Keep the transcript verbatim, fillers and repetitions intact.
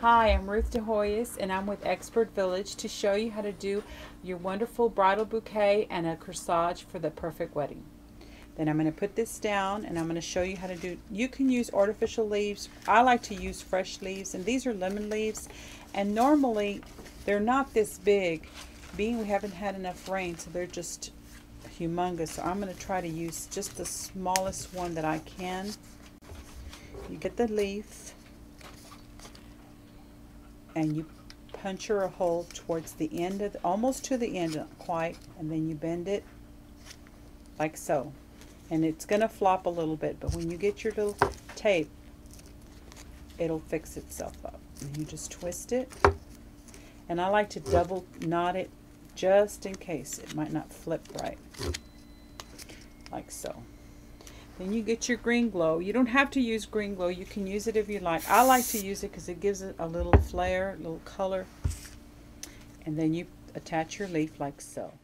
Hi, I'm Ruth DeHoyas, and I'm with Expert Village to show you how to do your wonderful bridal bouquet and a corsage for the perfect wedding. Then I'm going to put this down and I'm going to show you how to do. You can use artificial leaves. I like to use fresh leaves, and these are lemon leaves, and normally they're not this big, being we haven't had enough rain, so they're just humongous. So I'm going to try to use just the smallest one that I can. You get the leaf and you puncture a hole towards the end of the, almost to the end, not quite, and then you bend it like so, and it's gonna flop a little bit, but when you get your little tape it'll fix itself up, and you just twist it. And I like to double knot it just in case it might not flip right, like so. Then you get your green glow. You don't have to use green glow. You can use it if you like. I like to use it because it gives it a little flare, a little color. And then you attach your leaf like so.